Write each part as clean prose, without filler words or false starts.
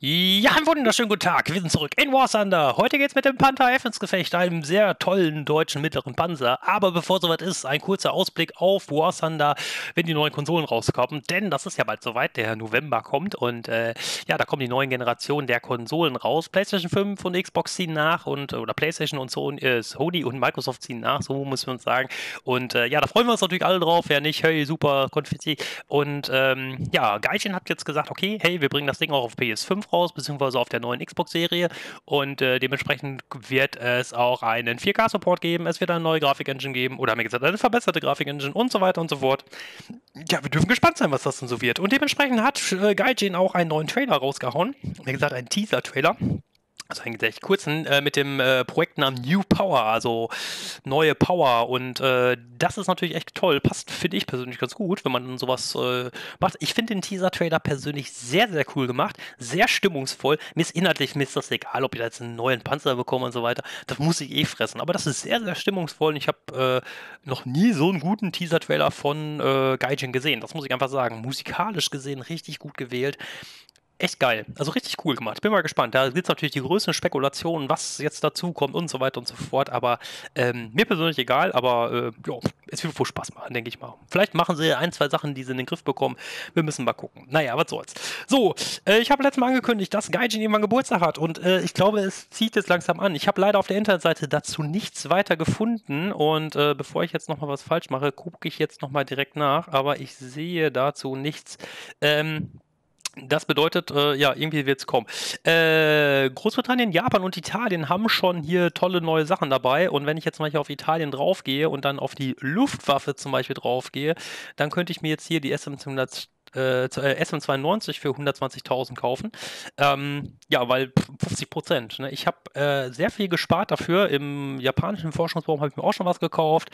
Ja, einen wunderschönen guten Tag. Wir sind zurück in War Thunder. Heute geht's mit dem Panther F ins Gefecht, einem sehr tollen deutschen mittleren Panzer. Aber bevor soweit ist, ein kurzer Ausblick auf War Thunder, wenn die neuen Konsolen rauskommen. Denn das ist ja bald soweit, der November kommt. Und ja, da kommen die neuen Generationen der Konsolen raus. PlayStation 5 und Xbox ziehen nach. Oder PlayStation und Sony und Microsoft ziehen nach, so müssen wir uns sagen. Und ja, da freuen wir uns natürlich alle drauf. Wer nicht, hey, super, Konfetti. Und ja, Gaijin hat jetzt gesagt, okay, hey, wir bringen das Ding auch auf PS5 raus. Beziehungsweise auf der neuen Xbox-Serie und dementsprechend wird es auch einen 4K-Support geben, es wird eine neue Grafik-Engine geben oder haben wir gesagt, eine verbesserte Grafik-Engine und so weiter und so fort. Ja, wir dürfen gespannt sein, was das denn so wird. Und dementsprechend hat Gaijin auch einen neuen Trailer rausgehauen, wie gesagt, einen Teaser-Trailer. Also einen sehr kurzen, mit dem Projektnamen New Power, also neue Power. Und das ist natürlich echt toll. Passt, finde ich persönlich, ganz gut, wenn man sowas macht. Ich finde den Teaser-Trailer persönlich sehr, sehr cool gemacht. Sehr stimmungsvoll. Mir ist das egal, ob ich da jetzt einen neuen Panzer bekomme und so weiter. Das muss ich eh fressen. Aber das ist sehr, sehr stimmungsvoll. Und ich habe noch nie so einen guten Teaser-Trailer von Gaijin gesehen. Das muss ich einfach sagen. Musikalisch gesehen richtig gut gewählt. Echt geil, also richtig cool gemacht. Bin mal gespannt. Da gibt es natürlich die größten Spekulationen, was jetzt dazu kommt und so weiter und so fort. Aber mir persönlich egal, aber jo, es wird wohl Spaß machen, denke ich mal. Vielleicht machen sie ein, zwei Sachen, die sie in den Griff bekommen. Wir müssen mal gucken. Naja, was soll's. So, ich habe letztes Mal angekündigt, dass Gaijin irgendwann Geburtstag hat und ich glaube, es zieht jetzt langsam an. Ich habe leider auf der Internetseite dazu nichts weiter gefunden und bevor ich jetzt nochmal was falsch mache, gucke ich jetzt nochmal direkt nach, aber ich sehe dazu nichts. Das bedeutet, ja, irgendwie wird es kommen. Großbritannien, Japan und Italien haben schon hier tolle neue Sachen dabei. Und wenn ich jetzt mal hier auf Italien draufgehe und dann auf die Luftwaffe zum Beispiel draufgehe, dann könnte ich mir jetzt hier die SM92 für 120.000 kaufen. Ja, weil 50%. Ne? Ich habe sehr viel gespart dafür. Im japanischen Forschungsraum habe ich mir auch schon was gekauft.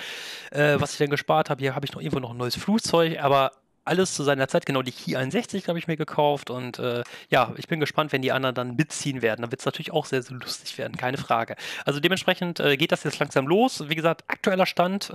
Was ich dann gespart habe, hier habe ich noch irgendwo noch ein neues Flugzeug, aber alles zu seiner Zeit, genau, die Ki 61 habe ich mir gekauft und ja, ich bin gespannt, wenn die anderen dann mitziehen werden. Dann wird es natürlich auch sehr, sehr lustig werden, keine Frage. Also dementsprechend geht das jetzt langsam los. Wie gesagt, aktueller Stand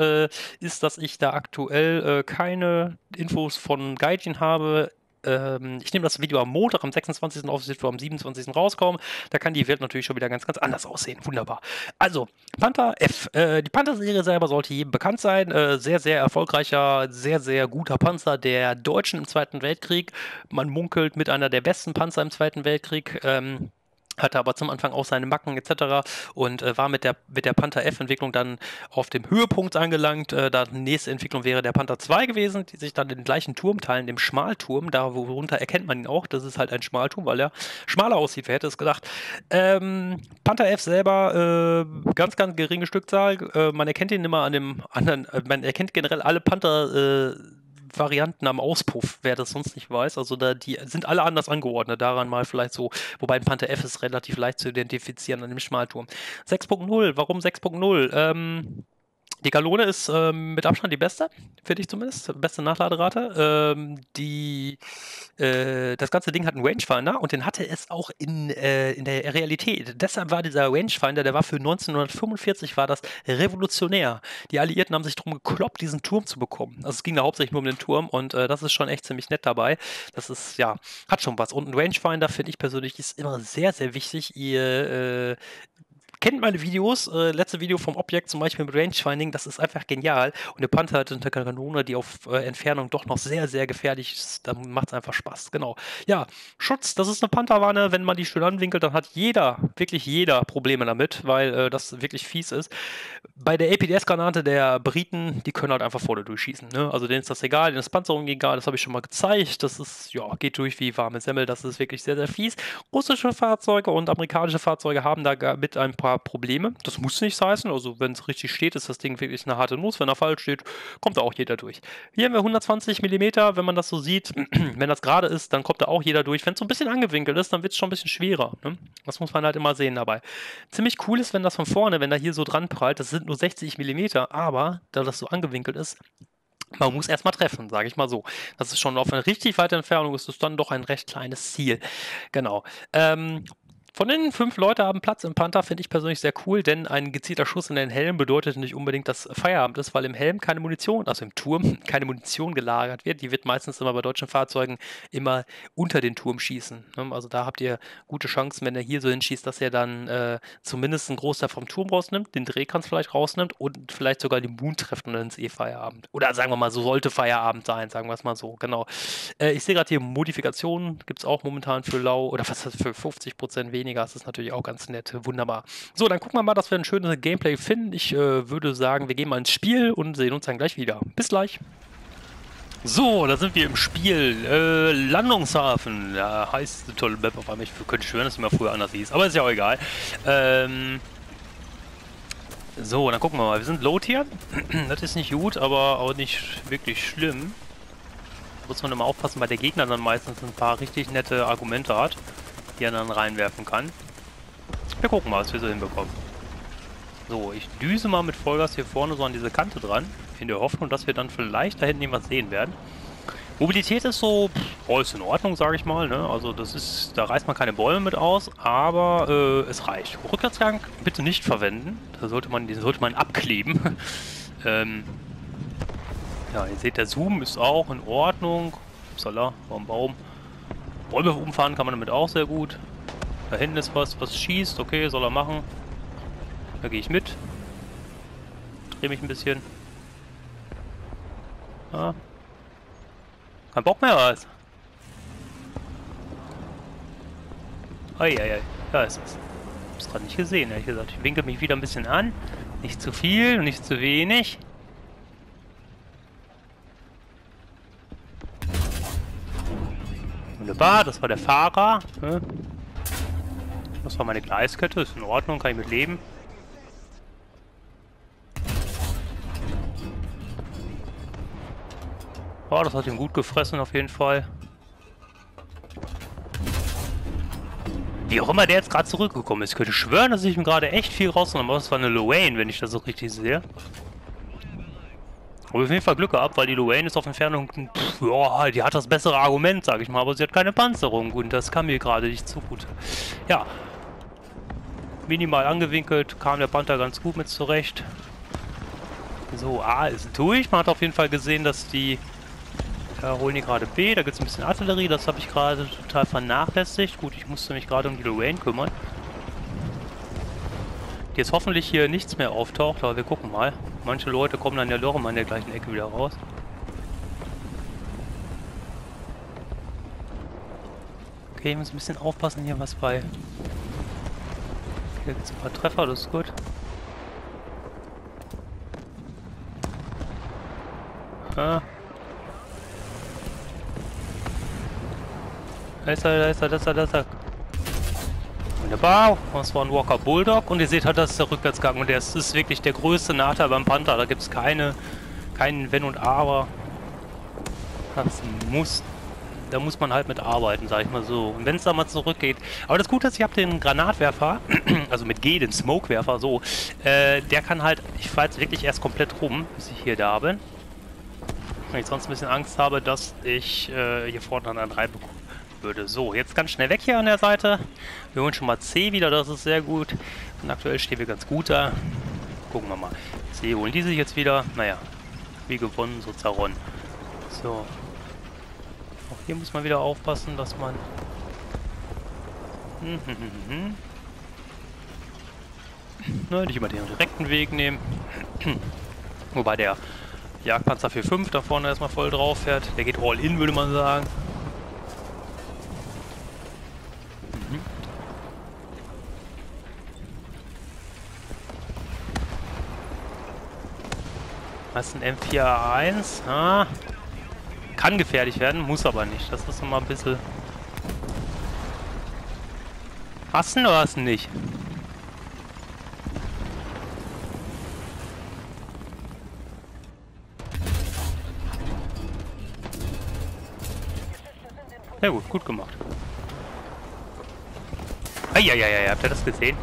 ist, dass ich da aktuell keine Infos von Gaijin habe. Ich nehme das Video am Montag, am 26. auf, es wird am 27. rauskommen. Da kann die Welt natürlich schon wieder ganz, ganz anders aussehen. Wunderbar. Also, Panther F. Die Panther-Serie selber sollte jedem bekannt sein. Sehr, sehr erfolgreicher, sehr, sehr guter Panzer der Deutschen im Zweiten Weltkrieg. Man munkelt, mit einer der besten Panzer im Zweiten Weltkrieg. Hatte aber zum Anfang auch seine Macken etc. und war mit der Panther F-Entwicklung dann auf dem Höhepunkt angelangt. Da die nächste Entwicklung wäre der Panther 2 gewesen, die sich dann den gleichen Turm teilen, dem Schmalturm. Darunter erkennt man ihn auch, das ist halt ein Schmalturm, weil er schmaler aussieht, wer hätte es gedacht. Panther F selber, ganz, ganz geringe Stückzahl. Man erkennt ihn immer an dem anderen, man erkennt generell alle Panther Varianten am Auspuff, wer das sonst nicht weiß. Also da, die sind alle anders angeordnet, daran mal vielleicht so, wobei ein Panther F ist relativ leicht zu identifizieren an dem Schmalturm. 6.0, warum 6.0? Die Galone ist mit Abstand die beste, finde ich zumindest, beste Nachladerate. Das ganze Ding hat einen Rangefinder und den hatte es auch in der Realität. Deshalb war dieser Rangefinder, der war für 1945 war das revolutionär. Die Alliierten haben sich drum gekloppt, diesen Turm zu bekommen. Also es ging da hauptsächlich nur um den Turm und das ist schon echt ziemlich nett dabei. Das ist, ja, hat schon was. Und ein Rangefinder, finde ich persönlich, ist immer sehr, sehr wichtig. Kennt meine Videos, letzte Video vom Objekt zum Beispiel mit Rangefinding, das ist einfach genial. Und der Panther hat eine Kanone, die auf Entfernung doch noch sehr, sehr gefährlich ist. Da macht es einfach Spaß, genau. Ja, Schutz, das ist eine Pantherwanne. Wenn man die schön anwinkelt, dann hat jeder, wirklich jeder Probleme damit, weil das wirklich fies ist. Bei der APDS-Granate der Briten, die können halt einfach vorne durchschießen. Ne? Also denen ist das egal, denen ist Panzerung egal, das habe ich schon mal gezeigt. Das ist, ja, geht durch wie warme Semmel, das ist wirklich sehr, sehr fies. Russische Fahrzeuge und amerikanische Fahrzeuge haben da mit ein paar Probleme. Das muss nichts heißen. Also wenn es richtig steht, ist das Ding wirklich eine harte Nuss. Wenn er falsch steht, kommt da auch jeder durch. Hier haben wir 120 mm, wenn man das so sieht. Wenn das gerade ist, dann kommt da auch jeder durch. Wenn es so ein bisschen angewinkelt ist, dann wird es schon ein bisschen schwerer. Ne? Das muss man halt immer sehen dabei. Ziemlich cool ist, wenn das von vorne, wenn da hier so dran prallt, das sind nur 60 mm, aber da das so angewinkelt ist, man muss erstmal treffen, sage ich mal so. Das ist schon auf eine richtig weite Entfernung, ist das dann doch ein recht kleines Ziel. Genau. Von den 5 Leuten haben Platz im Panther, finde ich persönlich sehr cool, denn ein gezielter Schuss in den Helm bedeutet nicht unbedingt, dass Feierabend ist, weil im Helm keine Munition, also im Turm keine Munition gelagert wird. Die wird meistens immer bei deutschen Fahrzeugen immer unter den Turm schießen. Also da habt ihr gute Chancen, wenn ihr hier so hinschießt, dass ihr dann zumindest einen Großteil vom Turm rausnimmt, den Drehkranz vielleicht rausnimmt und vielleicht sogar den Moon trefft und dann ist eh Feierabend. Oder sagen wir mal, so sollte Feierabend sein, sagen wir es mal so, genau. Ich sehe gerade hier Modifikationen, gibt es auch momentan für lau, oder was ist das, für 50% weniger. Das ist natürlich auch ganz nett. Wunderbar. So, dann gucken wir mal, dass wir ein schönes Gameplay finden. Ich würde sagen, wir gehen mal ins Spiel und sehen uns dann gleich wieder. Bis gleich. So, da sind wir im Spiel. Landungshafen. Ja, heißt eine tolle Map auf einmal. Ich könnte schwören, dass es immer früher anders hieß. Aber ist ja auch egal. So, dann gucken wir mal. Wir sind low tier. Das ist nicht gut, aber auch nicht wirklich schlimm. Da muss man immer aufpassen, weil der Gegner dann meistens ein paar richtig nette Argumente hat, die er dann reinwerfen kann. Wir gucken mal, was wir so hinbekommen. So, ich düse mal mit Vollgas hier vorne so an diese Kante dran, in der Hoffnung, dass wir dann vielleicht da hinten was sehen werden. Mobilität ist so, alles in Ordnung, sage ich mal, ne? Also das ist, da reißt man keine Bäume mit aus, aber es reicht. Rückwärtsgang bitte nicht verwenden, da sollte man, den sollte man abkleben. Ja, ihr seht, der Zoom ist auch in Ordnung. Upsala, war ein Baum. Bäume umfahren kann man damit auch sehr gut. Da hinten ist was, was schießt. Okay, soll er machen. Da gehe ich mit. Drehe mich ein bisschen. Ah. Kein Bock mehr, was? Eieiei, da ist es. Hab's gerade nicht gesehen, ehrlich gesagt. Ich winkel mich wieder ein bisschen an. Nicht zu viel und nicht zu wenig. Wunderbar, das war der Fahrer. Das war meine Gleiskette, ist in Ordnung, kann ich mit leben. Oh, das hat ihm gut gefressen auf jeden Fall. Wie auch immer der jetzt gerade zurückgekommen ist. Ich könnte schwören, dass ich ihm gerade echt viel rausgenommen habe. Das war eine Luane, wenn ich das so richtig sehe. Aber auf jeden Fall Glück gehabt, weil die Luane ist auf Entfernung, ja, die hat das bessere Argument, sage ich mal, aber sie hat keine Panzerung und das kam mir gerade nicht so gut. Ja, minimal angewinkelt, kam der Panther ganz gut mit zurecht. So, A ist durch, man hat auf jeden Fall gesehen, dass die, da holen die gerade B, da gibt es ein bisschen Artillerie, das habe ich gerade total vernachlässigt. Gut, ich musste mich gerade um die Luane kümmern. Die jetzt hoffentlich hier nichts mehr auftaucht, aber wir gucken mal. Manche Leute kommen dann ja doch immer in der gleichen Ecke wieder raus. Okay, ich muss ein bisschen aufpassen hier, was bei... Hier gibt es ein paar Treffer, das ist gut. Ah. Da ist er, da ist er, da ist er, da ist er. Wunderbar, das war ein Walker Bulldog und ihr seht halt, das ist der Rückwärtsgang und das ist wirklich der größte Nachteil beim Panther. Da gibt es keinen Wenn und Aber. Das muss, da muss man halt mit arbeiten, sag ich mal so. Und wenn es da mal zurückgeht. Aber das Gute ist, ich habe den Granatwerfer, also mit G, den Smokewerfer, so. Der kann halt, ich fahre jetzt wirklich erst komplett rum, bis ich hier da bin. Weil ich sonst ein bisschen Angst habe, dass ich hier vorne an einen reinbekomme. So, jetzt ganz schnell weg hier an der Seite. Wir holen schon mal C wieder, das ist sehr gut. Und aktuell stehen wir ganz gut da. Gucken wir mal. C holen die sich jetzt wieder. Naja, wie gewonnen, so Zaron. So. Auch hier muss man wieder aufpassen, dass man... Nein, nicht immer den direkten Weg nehmen. Wobei der Jagdpanzer 4.5 da vorne erstmal voll drauf fährt. Der geht all in, würde man sagen. Das ist ein M4A1. Ah, kann gefährlich werden, muss aber nicht. Das ist nochmal ein bisschen... Hast du ihn oder hast du ihn nicht? Sehr gut, gut gemacht. Eieieiei, habt ihr das gesehen?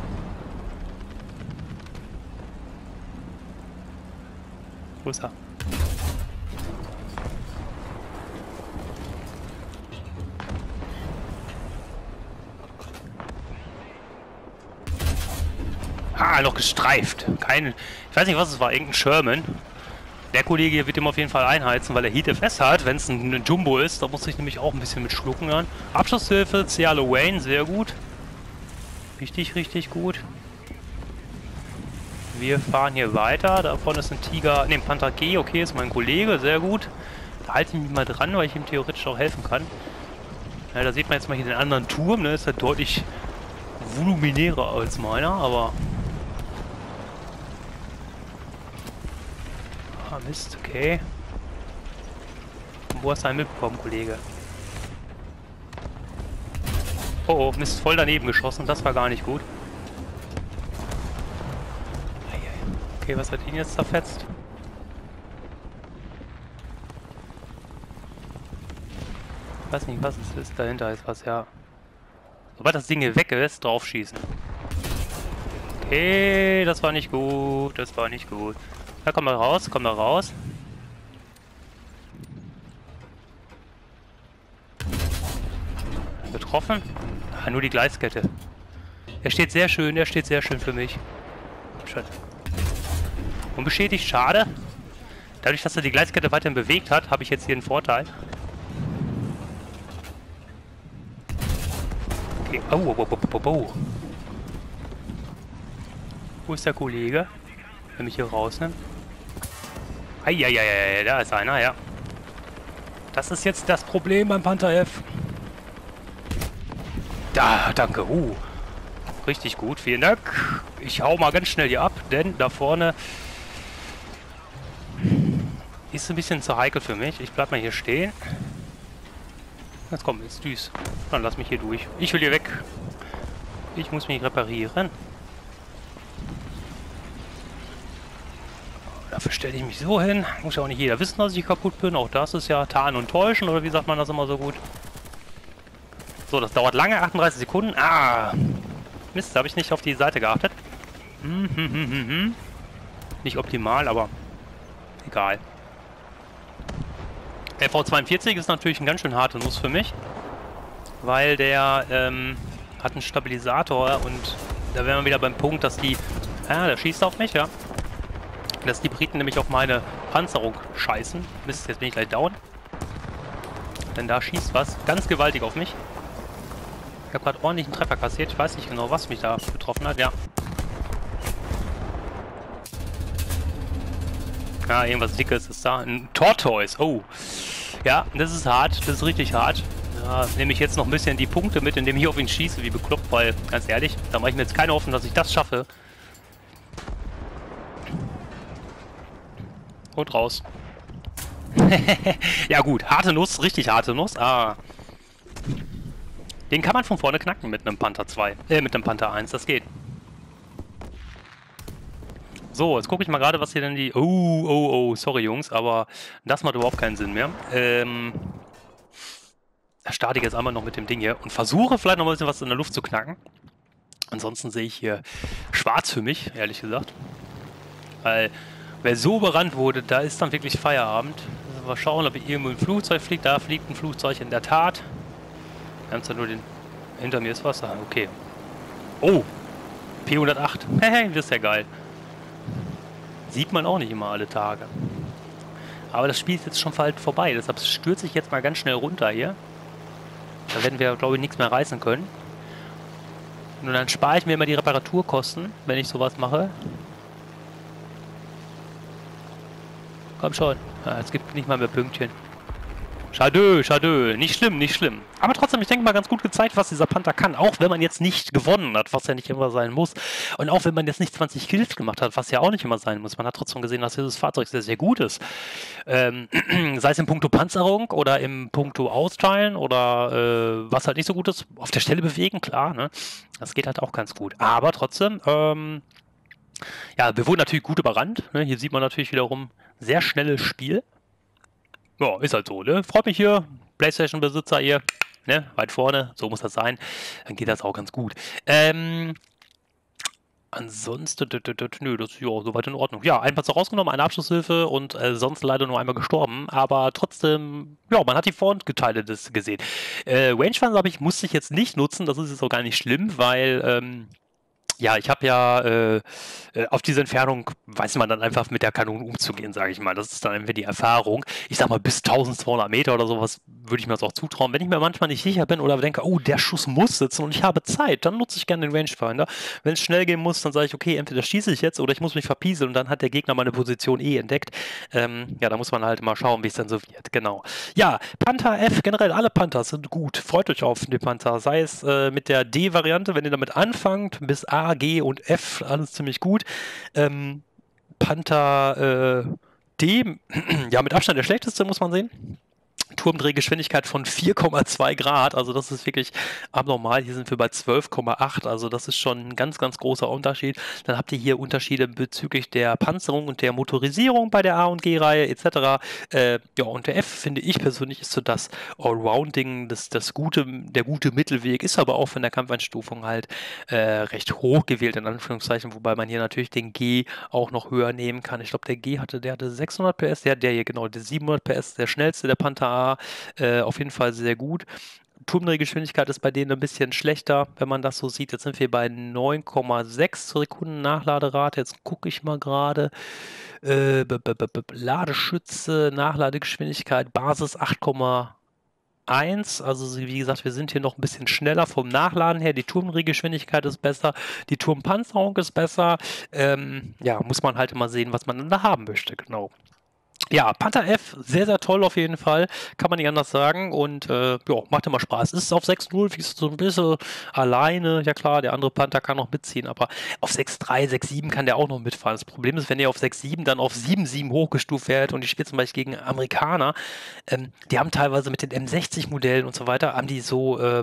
Wo ist er? Ah, noch gestreift. Kein, ich weiß nicht, was es war, irgendein Sherman. Der Kollege hier wird ihm auf jeden Fall einheizen, weil er Heat FS hat. Wenn es ein Jumbo ist, da muss ich nämlich auch ein bisschen mit schlucken hören. Abschlusshilfe, Cialo Wayne, sehr gut. Richtig, richtig gut. Wir fahren hier weiter. Davon ist ein Tiger, ne, ein Panther G, okay, ist mein Kollege, sehr gut. Da halte ich mich mal dran, weil ich ihm theoretisch auch helfen kann. Ja, da sieht man jetzt mal hier den anderen Turm, ne, ist halt deutlich voluminärer als meiner, aber... Ah, Mist, okay. Wo hast du einen mitbekommen, Kollege? Oh, oh, Mist, voll daneben geschossen, das war gar nicht gut. Okay, was hat ihn jetzt zerfetzt? Ich weiß nicht, was es ist, dahinter ist was, ja. Sobald das Ding hier weg ist, drauf schießen. Okay, das war nicht gut, das war nicht gut. Da ja, komm mal raus, komm mal raus. Getroffen? Ah, nur die Gleiskette. Er steht sehr schön für mich. Schön. Unbeschädigt, schade. Dadurch, dass er die Gleiskette weiterhin bewegt hat, habe ich jetzt hier einen Vorteil. Okay, oh, oh, oh, oh, oh. Wo ist der Kollege? Wenn mich hier rausnimmt. Eieieiei, da ist einer, ja. Das ist jetzt das Problem beim Panther F. Da, danke. Richtig gut, vielen Dank. Ich hau mal ganz schnell hier ab, denn da vorne ist ein bisschen zu heikel für mich. Ich bleib mal hier stehen. Jetzt komm, jetzt düst. Dann lass mich hier durch. Ich will hier weg. Ich muss mich reparieren. Dafür stelle ich mich so hin. Muss ja auch nicht jeder wissen, dass ich kaputt bin. Auch das ist ja tarnen und täuschen, oder wie sagt man das immer so gut? So, das dauert lange, 38 Sekunden. Ah! Mist, da habe ich nicht auf die Seite geachtet. Nicht optimal, aber egal. Der FV42 ist natürlich ein ganz schön harte Nuss für mich, weil der hat einen Stabilisator und da wären wir wieder beim Punkt, dass die... Ah, der schießt auf mich, ja. Dass die Briten nämlich auf meine Panzerung scheißen. Mist, jetzt bin ich gleich down. Denn da schießt was ganz gewaltig auf mich. Ich habe gerade ordentlich einen Treffer kassiert. Ich weiß nicht genau, was mich da betroffen hat. Ja. Ja, irgendwas Dickes ist da. Ein Tortoise. Oh. Ja, das ist hart. Das ist richtig hart. Da nehme ich jetzt noch ein bisschen die Punkte mit, indem ich auf ihn schieße, wie bekloppt. Weil, ganz ehrlich, da mache ich mir jetzt keine Hoffnung, dass ich das schaffe. Und raus. Ja gut, harte Nuss, richtig harte Nuss. Ah. Den kann man von vorne knacken mit einem Panther 2. Mit einem Panther 1, das geht. So, jetzt gucke ich mal gerade, was hier denn die... Oh, oh, oh, sorry Jungs, aber das macht überhaupt keinen Sinn mehr. Da starte ich jetzt einmal noch mit dem Ding hier und versuche vielleicht noch ein bisschen was in der Luft zu knacken. Ansonsten sehe ich hier schwarz für mich, ehrlich gesagt. Weil... Wer so überrannt wurde, da ist dann wirklich Feierabend. Also mal schauen, ob irgendwo ein Flugzeug fliegt. Da fliegt ein Flugzeug in der Tat. Wir haben zwar nur den... Hinter mir ist Wasser. Okay. Oh! P-108. Hey, das ist ja geil. Sieht man auch nicht immer alle Tage. Aber das Spiel ist jetzt schon bald vorbei. Deshalb stürze ich jetzt mal ganz schnell runter hier. Da werden wir, glaube ich, nichts mehr reißen können. Und dann spare ich mir immer die Reparaturkosten, wenn ich sowas mache. Komm schon. Ja, es gibt nicht mal mehr Pünktchen. Schade, schade. Nicht schlimm, nicht schlimm. Aber trotzdem, ich denke mal, ganz gut gezeigt, was dieser Panther kann. Auch wenn man jetzt nicht gewonnen hat, was ja nicht immer sein muss. Und auch wenn man jetzt nicht 20 Kills gemacht hat, was ja auch nicht immer sein muss. Man hat trotzdem gesehen, dass dieses Fahrzeug sehr, sehr gut ist. Sei es im Punkto Panzerung oder im Punkto Austeilen oder was halt nicht so gut ist. Auf der Stelle bewegen, klar. Ne? Das geht halt auch ganz gut. Aber trotzdem, ja, wir wurden natürlich gut überrannt. Ne? Hier sieht man natürlich wiederum... Sehr schnelles Spiel. Ja, ist halt so, ne? Freut mich hier. PlayStation-Besitzer hier, ne? Weit vorne. So muss das sein. Dann geht das auch ganz gut. Ansonsten, nö, das ist ja soweit in Ordnung. Ja, ein Panzer rausgenommen, eine Abschlusshilfe und sonst leider nur einmal gestorben. Aber trotzdem, ja, man hat die Frontgeteile gesehen. Rangefinder, glaube ich, musste ich jetzt nicht nutzen. Das ist jetzt auch gar nicht schlimm, weil... Ja, ich habe ja auf diese Entfernung weiß man dann einfach mit der Kanone umzugehen, sage ich mal. Das ist dann einfach die Erfahrung. Ich sag mal, bis 1200 Meter oder sowas würde ich mir das auch zutrauen. Wenn ich mir manchmal nicht sicher bin oder denke, oh, der Schuss muss sitzen und ich habe Zeit, dann nutze ich gerne den Rangefinder. Wenn es schnell gehen muss, dann sage ich, okay, entweder schieße ich jetzt oder ich muss mich verpieseln und dann hat der Gegner meine Position eh entdeckt. Ja, da muss man halt mal schauen, wie es dann so wird. Genau. Ja, Panther F, generell alle Panthers sind gut. Freut euch auf den Panther. Sei es mit der D-Variante, wenn ihr damit anfangt, bis A, G und F, alles ziemlich gut. Panther D, ja, mit Abstand der schlechteste, muss man sehen. Turmdrehgeschwindigkeit von 4,2 Grad, also das ist wirklich abnormal. Hier sind wir bei 12,8, also das ist schon ein ganz, ganz großer Unterschied. Dann habt ihr hier Unterschiede bezüglich der Panzerung und der Motorisierung bei der A- und G-Reihe etc. Ja, und der F, finde ich persönlich, ist so das Allrounding, der gute Mittelweg, ist aber auch von der Kampfeinstufung halt recht hoch gewählt, in Anführungszeichen, wobei man hier natürlich den G auch noch höher nehmen kann. Ich glaube, der G hatte 600 PS, der hier genau, der 700 PS, der schnellste, der Panther A. Auf jeden Fall sehr gut. Turmdrehgeschwindigkeit ist bei denen ein bisschen schlechter, wenn man das so sieht. Jetzt sind wir bei 9,6 Sekunden Nachladerate. Jetzt gucke ich mal gerade. Ladeschütze, Nachladegeschwindigkeit, Basis 8,1. Also wie gesagt, wir sind hier noch ein bisschen schneller vom Nachladen her. Die Turmdrehgeschwindigkeit ist besser. Die Turmpanzerung ist besser. Ja, muss man halt immer sehen, was man dann da haben möchte. Genau. Ja, Panther F, sehr, sehr toll auf jeden Fall, kann man nicht anders sagen und ja, macht immer Spaß. Ist auf 6.0, ist so ein bisschen alleine, ja klar, der andere Panther kann noch mitziehen, aber auf 6.3, 6.7 kann der auch noch mitfahren. Das Problem ist, wenn ihr auf 6.7 dann auf 7.7 hochgestuft werdet und ich spiele zum Beispiel gegen Amerikaner, die haben teilweise mit den M60-Modellen und so weiter, haben die so, oder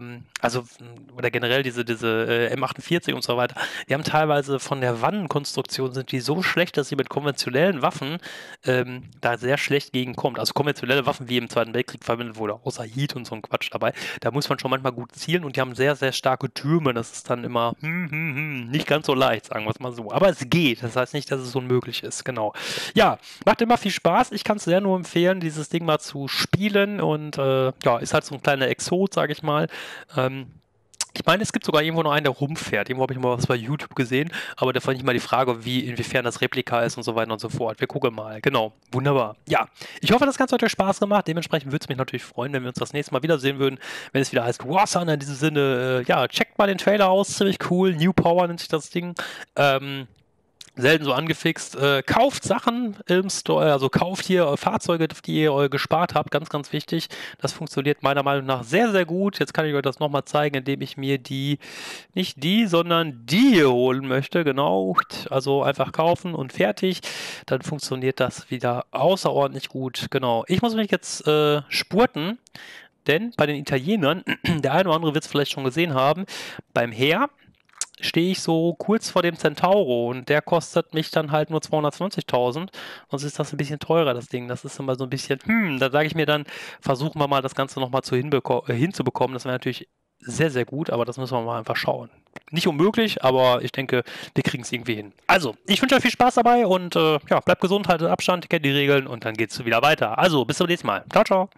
generell diese M48 und so weiter, die haben teilweise von der Wannenkonstruktion sind die so schlecht, dass sie mit konventionellen Waffen, da sehr schlecht gegenkommt. Also konventionelle Waffen, wie im Zweiten Weltkrieg verwendet wurde, außer Heat und so ein Quatsch dabei, da muss man schon manchmal gut zielen und die haben sehr, sehr starke Türme. Das ist dann immer nicht ganz so leicht, sagen wir es mal so. Aber es geht. Das heißt nicht, dass es unmöglich ist. Genau. Ja, macht immer viel Spaß. Ich kann es sehr nur empfehlen, dieses Ding mal zu spielen und ja, ist halt so ein kleiner Exot, sage ich mal. Ich meine, es gibt sogar irgendwo noch einen, der rumfährt. Irgendwo habe ich mal was bei YouTube gesehen, aber da fand ich mal die Frage, inwiefern das Replika ist und so weiter und so fort. Wir gucken mal. Genau. Wunderbar. Ja. Ich hoffe, das Ganze hat euch Spaß gemacht. Dementsprechend würde es mich natürlich freuen, wenn wir uns das nächste Mal wiedersehen würden, wenn es wieder heißt War Thunder. In diesem Sinne, ja, checkt mal den Trailer aus. Ziemlich cool. New Power nennt sich das Ding. Selten so angefixt. Kauft Sachen im Store, also kauft hier Fahrzeuge, die ihr gespart habt, ganz, ganz wichtig. Das funktioniert meiner Meinung nach sehr, sehr gut. Jetzt kann ich euch das nochmal zeigen, indem ich mir die hier holen möchte, genau. Also einfach kaufen und fertig. Dann funktioniert das wieder außerordentlich gut, genau. Ich muss mich jetzt spurten, denn bei den Italienern, der eine oder andere wird es vielleicht schon gesehen haben, beim Heer stehe ich so kurz vor dem Centauro und der kostet mich dann halt nur 220.000, sonst ist das ein bisschen teurer, das Ding. Das ist immer so ein bisschen, da sage ich mir dann, versuchen wir mal das Ganze nochmal hinzubekommen. Das wäre natürlich sehr, sehr gut, aber das müssen wir mal einfach schauen. Nicht unmöglich, aber ich denke, wir kriegen es irgendwie hin. Also, ich wünsche euch viel Spaß dabei und ja, bleibt gesund, haltet Abstand, kennt die Regeln und dann geht's wieder weiter. Also, bis zum nächsten Mal. Ciao, ciao.